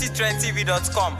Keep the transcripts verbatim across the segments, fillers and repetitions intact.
twenty twenty t v dot com.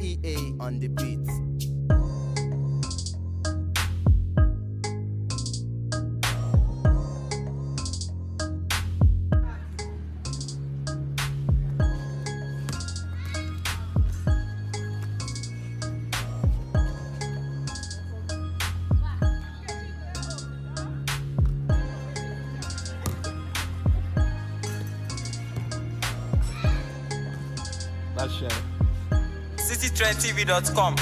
E A on the beats. That's it. city trend t v dot com.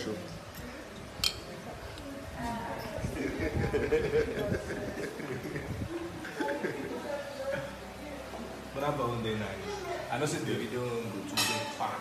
show. But I'm bound there now. I know since the video go to the park.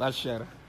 That's share.